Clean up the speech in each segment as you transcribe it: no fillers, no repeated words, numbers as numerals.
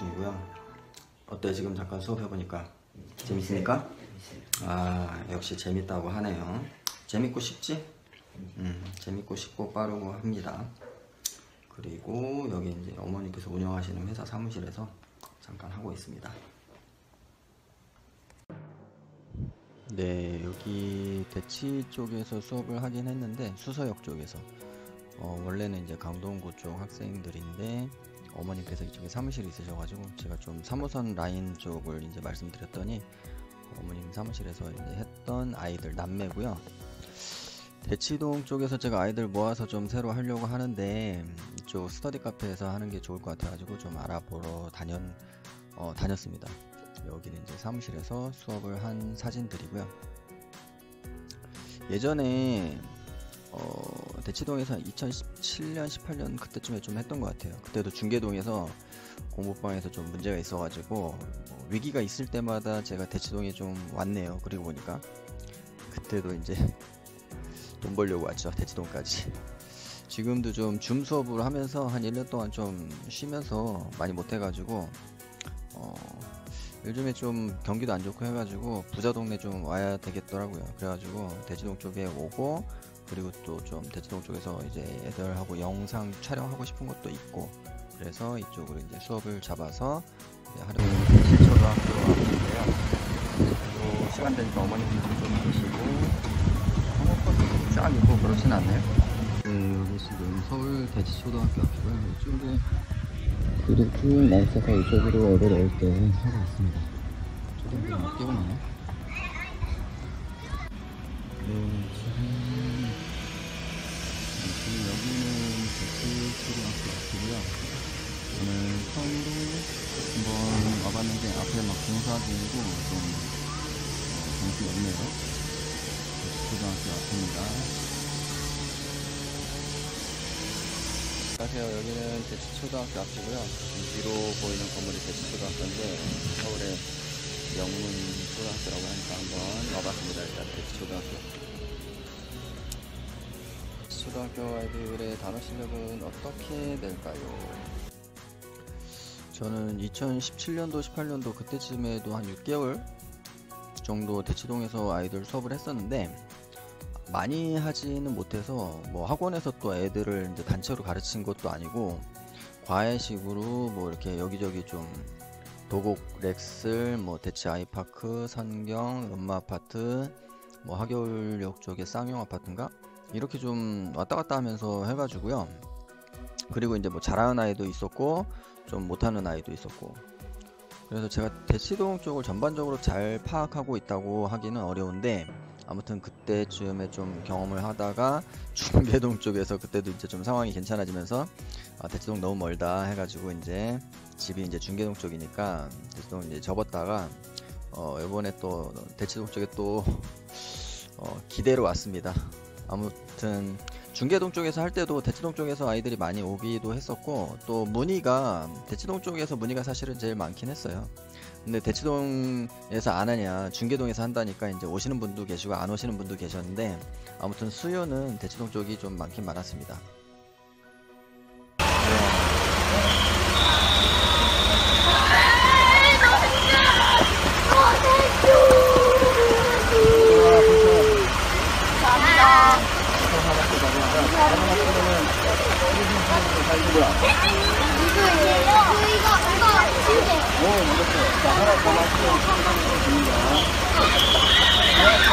중이고요. 어때 지금 잠깐 수업해보니까? 재밌으니까? 아, 역시 재밌다고 하네요. 재밌고 쉽지? 재밌고 쉽고 빠르고 합니다. 그리고 여기 이제 어머니께서 운영하시는 회사 사무실에서 잠깐 하고 있습니다. 네, 여기 대치 쪽에서 수업을 하긴 했는데 수서역 쪽에서 원래는 이제 강동구 쪽 학생들인데 어머님께서 이쪽에 사무실이 있으셔가지고 제가 좀 3호선 라인 쪽을 이제 말씀드렸더니 어머님 사무실에서 이제 했던 아이들 남매고요. 대치동 쪽에서 제가 아이들 모아서 좀 새로 하려고 하는데 이쪽 스터디 카페에서 하는 게 좋을 것 같아가지고 좀 알아보러 다녔습니다. 여기는 이제 사무실에서 수업을 한 사진들이고요. 예전에 대치동에서 2017년 18년 그때쯤에 좀 했던 것 같아요. 그때도 중계동에서 공부방에서 좀 문제가 있어가지고 위기가 있을 때마다 제가 대치동에 좀 왔네요. 그리고 보니까 그때도 이제 돈 벌려고 왔죠, 대치동까지. 지금도 좀 줌 수업을 하면서 한 1년 동안 좀 쉬면서 많이 못해가지고 요즘에 좀 경기도 안 좋고 해가지고 부자 동네 좀 와야 되겠더라고요. 그래가지고 대치동 쪽에 오고 그리고 또 좀 대치동 쪽에서 이제 애들하고 영상 촬영하고 싶은 것도 있고 그래서 이쪽으로 이제 수업을 잡아서 이제 하려고 대치초등학교 왔는데요. 그리고 시간 되니까 어머님도 좀 계시고 한국권도 쫙 있고 그렇진 않네요. 여기 지금 서울 대치초등학교 앞이고요. 이쪽에 길이 쭉 나있어서 이쪽으로 애들 올 때 하고 있습니다. 조금 더 뛰어나요? 지금 여기는 대치초등학교 앞이고요. 오늘 처음으로 한번 와봤는데 앞에 막 공사 중이고 좀 정신이 없네요. 대치초등학교 앞입니다. 안녕하세요. 여기는 대치초등학교 앞이고요. 뒤로 보이는 건물이 대치초등학교인데 서울의 영문초등학교라고 하니까 한번 와봤습니다. 일단 대치초등학교. 대치초등학교 아이들의 단어 실력은 어떻게 될까요? 저는 2017년도, 18년도 그때쯤에도 한 6개월 정도 대치동에서 아이들 수업을 했었는데 많이 하지는 못해서 뭐 학원에서 또 애들을 이제 단체로 가르친 것도 아니고 과외식으로 뭐 이렇게 여기저기 좀 도곡렉슬, 뭐 대치 아이파크, 선경, 음마아파트, 뭐 하겨울역 쪽에 쌍용아파트인가 이렇게 좀 왔다갔다 하면서 해가지고요. 그리고 이제 뭐 잘하는 아이도 있었고 좀 못하는 아이도 있었고 그래서 제가 대치동 쪽을 전반적으로 잘 파악하고 있다고 하기는 어려운데 아무튼 그때쯤에 좀 경험을 하다가 중계동 쪽에서 그때도 이제 좀 상황이 괜찮아지면서 아, 대치동 너무 멀다 해가지고 이제 집이 이제 중계동 쪽이니까 대치동 이제 접었다가 이번에 또 대치동 쪽에 또 기대로 왔습니다. 아무튼 중계동 쪽에서 할 때도 대치동 쪽에서 아이들이 많이 오기도 했었고 또 문의가 대치동 쪽에서 문의가 사실은 제일 많긴 했어요. 근데 대치동에서 안 하냐 중계동에서 한다니까 이제 오시는 분도 계시고 안 오시는 분도 계셨는데 아무튼 수요는 대치동 쪽이 좀 많긴 많았습니다.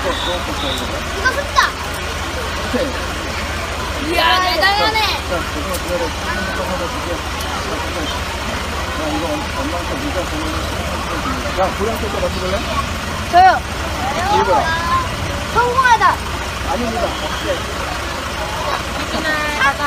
이거 숫자! 이야, 대단하네! 야, 고양이 숫자 맞추실래? 저요! 성공하다! 아닙니다. 이거 하자.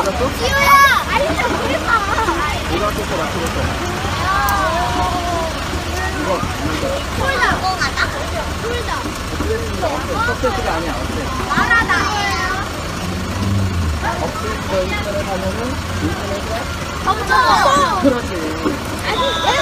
지우야! 아니, 나 그랬어! 고등학교 때 맞춰줬어. 이거, 콜라! 콜라! 콜라! 컵세트가 아니야, 어때? 말하다! 업데이트 인터넷 하면은 인터넷에 멈춰! 그러지. 아니,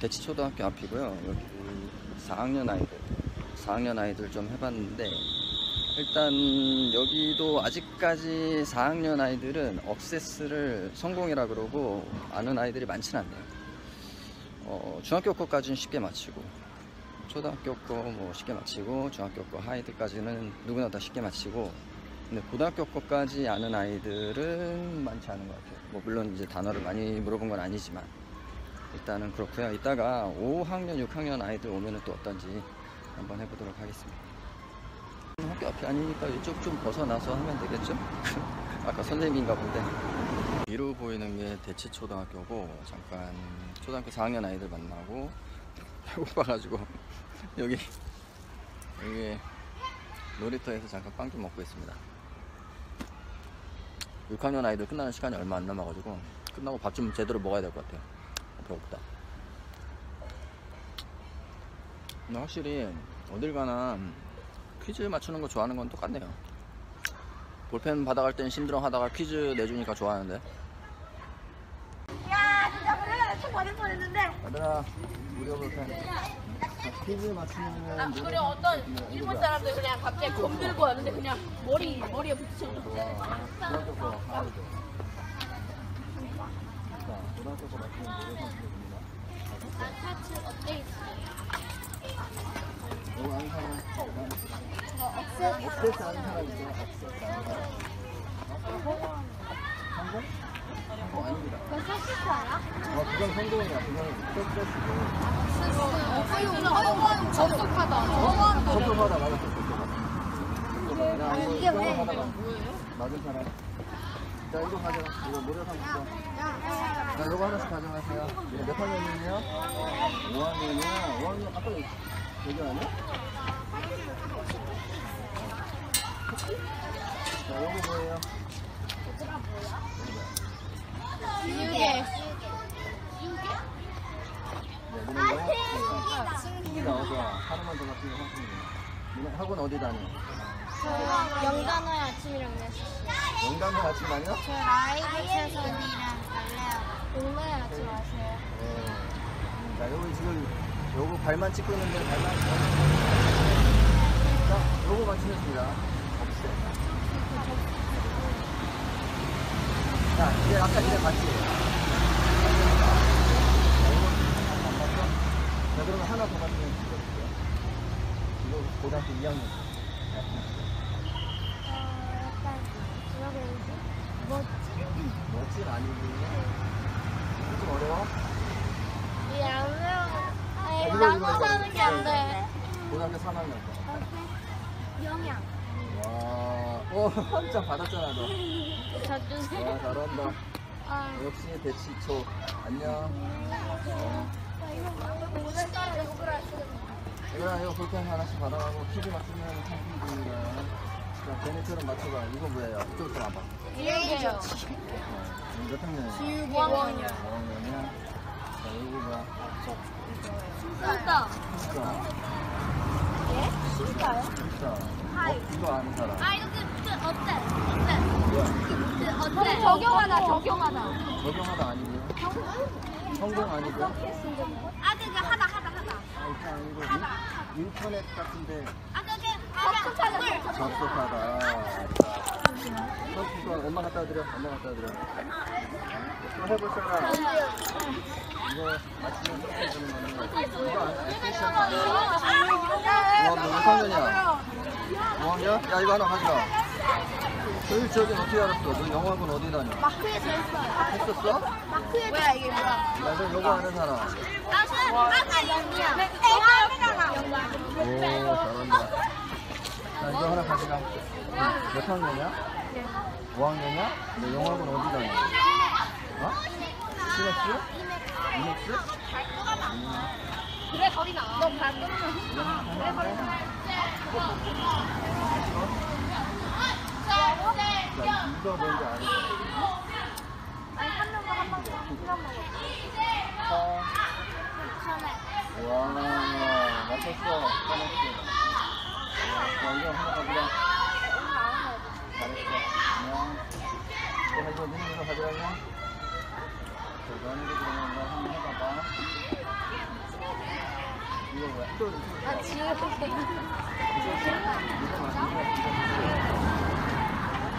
대치초등학교 앞이고요. 여기 4학년 아이들 좀 해봤는데 일단 여기도 아직까지 4학년 아이들은 억세스를 성공이라 그러고 아는 아이들이 많진 않네요. 중학교 거까지는 쉽게 맞히고, 초등학교 거 뭐 쉽게 맞히고, 중학교 거 하이드까지는 누구나 다 쉽게 맞히고, 근데 고등학교 거까지 아는 아이들은 많지 않은 것 같아요. 뭐 물론 이제 단어를 많이 물어본 건 아니지만 일단은 그렇고요. 이따가 5학년, 6학년 아이들 오면은 또 어떤지 한번 해보도록 하겠습니다. 학교 앞이 아니니까 이쪽 좀 벗어나서 하면 되겠죠? 아까 선생님인가 본데. 위로 보이는 게 대치초등학교고, 잠깐 초등학교 4학년 아이들 만나고 배고파가지고 여기 놀이터에서 잠깐 빵 좀 먹고 있습니다. 6학년 아이들 끝나는 시간이 얼마 안 남아가지고 끝나고 밥 좀 제대로 먹어야 될 것 같아요. 배고프다. 근데 확실히 어딜 가나 퀴즈 맞추는 거 좋아하는 건 똑같네요. 볼펜 받아갈 땐 힘들어 하다가 퀴즈 내주니까 좋아하는데. 야, 진짜 그래. 책 받을 뻔했는데. 얘들아, 무료 볼펜. 퀴즈 맞추는 아, 그래 어떤 뭐, 일본 사람들 그냥 갑자기 검 들고 왔는데 그냥 머리에 붙이셔. 자, 이거 가져가. 이거 무료 상품권. 자, 이거 하나씩 가져가세요. 몇 학년이에요? 5학년이요? 5학년 아까 얘기 안 해? 자, 이거 뭐예요? 유개. 유개? 네, 나와서 하루만 더 같은 거 하시면. 학원 어디 다녀요? 저요 영단어 아침이랑 냈었어요. 영단어 아침 아니요? 저 라이브 최선이랑 원래 아침 하세요. 자, 여기 지금 요거 발만 찍고 있는데 발만 자, 요거 맞추겠습니다. 자, 이제 아까 이제 같이 자, 그러면 하나 더 맞추면 되겠고요. 이거 고등학교 2학년 멋진 아니군요. 좀 어려워? 예, 안 어려워. 남고 사는 게 안 돼. 고등학교 3학년 거. 영양. 와, 깜짝 받았잖아, 너. 잘주세요. 와, 잘한다. 역시 대치초. 안녕. 얘들아, 이거 볼펜 하나씩 받아가고 퀴즈 맞추면 상품 드립니다. 자, 걔네처럼 맞춰봐. 이거 뭐예요? 이쪽으로 와봐. 1개요. 몇 학년이에요? 5학년이요. 5학년이야? 자, 이거 뭐야? 술다. 예? 술다요? 이거 아는 사람. 아, 이거 어때? 어때? 적용하다 아니고요? 성공 아니고요? 아, 그게 하다. 인터넷 같은데. 접속하다. 접속하다. 엄마 갖다 드려. 해볼 사람. 이거 맞추면 선택해 주는 건데. 와, 너 상관이야. 뭐하냐? 야, 이거 하나 가져가. 저희 지역엔 어떻게 알았어? 너 영어학원 어디 다녀? 마크에서 했어요. 했었어? 마크에서. 뭐야, 이게 뭐야? 야, 너 영어 아는 사람. 나는 영어야. 잘한다. 자, 이거 하나 가져가. 몇 학년이야? 네. 5학년이야? 너 영어학원 어디 다녀? 어? 시넥스? 이맥스? 그래, 거기 나와. 너 발톱 나. 그래, 거기 나와. 자, 이거 뭔지 알아? 아니, 한 명만 한 번. 와, 맞췄어. 이거 하나 가져가. 잘했어. 안녕. 내가 이거 눈으로 가져가냐? 저거 하는 게 그러면 나 한번 해봐봐. 아, 지우개.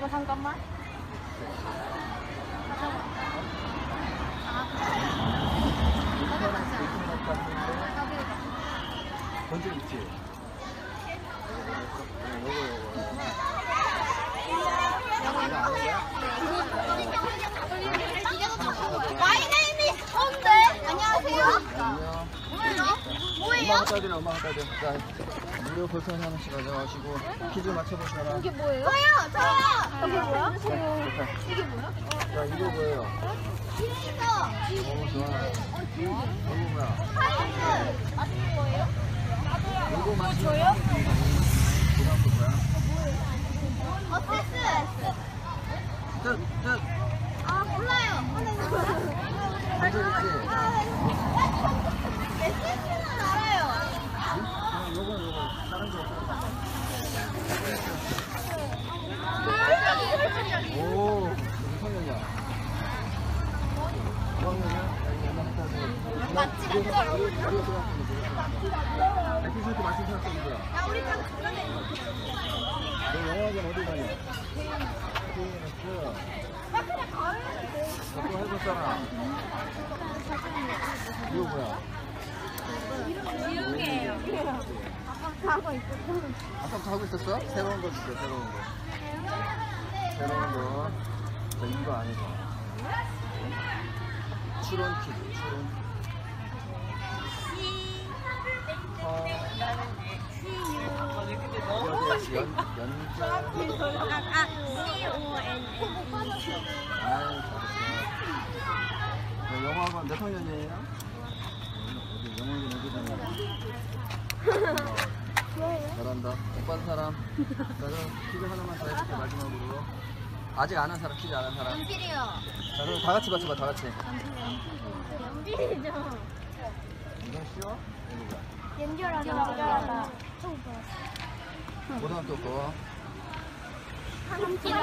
아, 잠깐만. 건질 있지? My name is Hong Dae. 안녕하세요. 뭐예요? 엄마가 따지네, 엄마가 따져. 자, 무료 볼펜 하나씩 가져가시고 퀴즈 맞춰보시라. 이게 뭐예요? 저요! 저요! 이게 뭐야? 이게 뭐야? 자, 이거 뭐예요? 지휘서! 너무 좋아요. 이거 뭐야? 하이스! 맞는 거예요? 나도요. 이거 줘요? 이거 뭐야? 패스! 뜻! 아, 몰라요. 메시지는 알아요. 아, 요거. 다른 거 없어요. 오, 성현이야. 그거 해줬잖아. 이거 뭐야? 지우개예요. 아까 자고 있었어. 아까 자고 있었어? 새로운 거 주세요. 새로운 거. 자, 이거 아니죠? 추론 퀴즈. 추론. 영어학원 몇 학년이에요? 영어학원 어디다녀? 잘한다. 오빠는 사람. 나는 퀴즈 하나만 더 해볼게, 마지막으로. 아직 안 한 사람, 퀴즈 안 한 사람. 연필이요. 자, 그럼 다 같이 맞춰봐, 다 같이. 연필이죠. 이건 쉬워? 연결하다. 고등학교 거. 삼키라.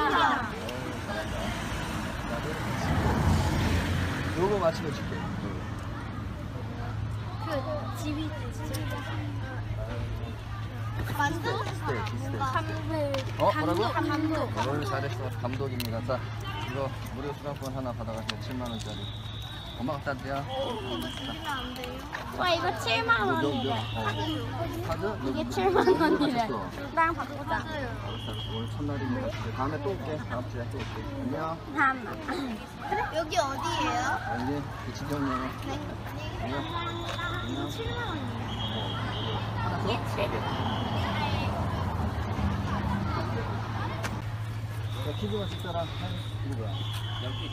요거 맞히면 줄게. 그 집이 만두? 뭐라고? 감독. 오늘 잘했어. 감독입니다. 자, 이거 무료 수강권 하나 받아가지고 7만 원짜리. 엄마가 따드려. 이거 주시면 안 돼요? 와, 이거 7만 원이래. 카드? 이게 7만 원이래. 나랑 바꾸자. 오늘 첫날이니까 다음에 또 올게. 다음 주에 또 올게. 안녕. 다음. 여기 어디예요? 여기 대치동이에요. 안녕. 안녕. 7만 원이에요. 이게 7만 원. 자, 퀴즈 맞출 사람 누구야? 연필. 연필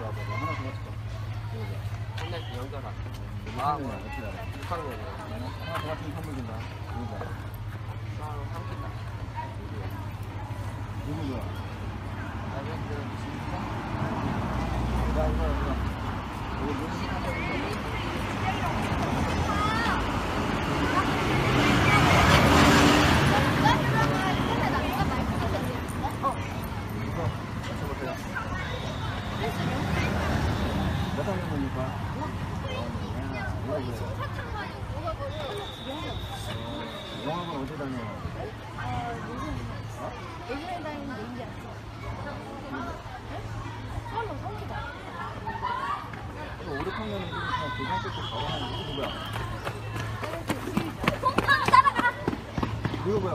와봐. 하나 더 맞출까? 옛날 연결 안 돼. 아, 뭐야, 어떻게 알아? 하루 걸려. 하나 더 같은 선물 준다. 누구야? 하루 삼킨다. 누구야? 영화관 어디 다녀요? 예전에 다니는데 인기 안 써. 서울로 서울이다. 오래 판매는 그냥 고등학교 때 가봐하는 게 누구야? 공감 따라가! 그거 뭐야,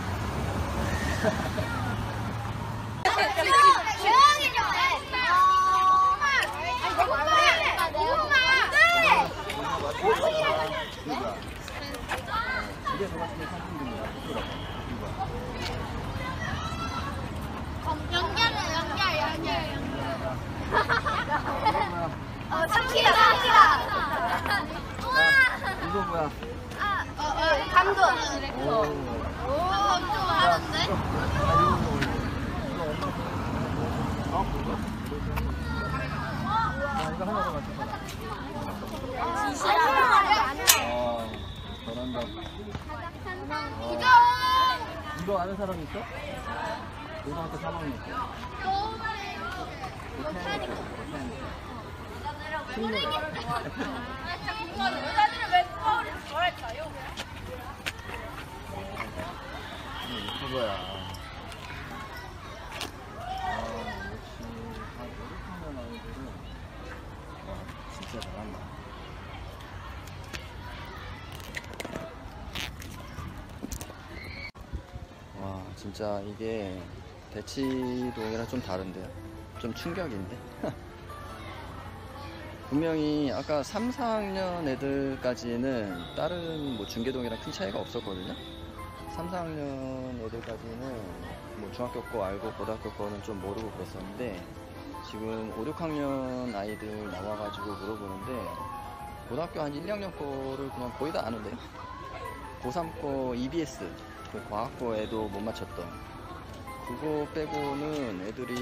조용히 좀 연결. 오, 엄청 잘하는데? 이거 아는 사람이 있어? 고등학교 3학년 여자들은 왜 파울을 저랬어요? 그거야. 역시 다 노력하는 아이들은 진짜 잘한다. 와 진짜 이게 대치동이랑 좀 다른데요. 좀 충격인데. 분명히 아까 3, 4학년 애들까지는 다른 뭐 중계동이랑 큰 차이가 없었거든요. 3, 4학년 애들까지는 뭐 중학교 거 알고 고등학교 거는 좀 모르고 그랬었는데 지금 5, 6학년 아이들 나와가지고 물어보는데 고등학교 한 1, 2학년 거를 그냥 거의 다 아는데요. 고3 거 EBS, 그 과학고에도 못 맞췄던 그거 빼고는 애들이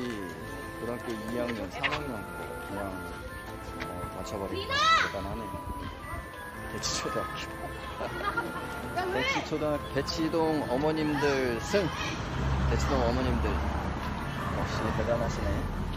고등학교 2학년, 3학년 거 그냥 맞춰버리고 대단하네요. 대치초등학교. 대치초등학교. 대치동 어머님들 승. 대치동 어머님들 역시 대단하시네.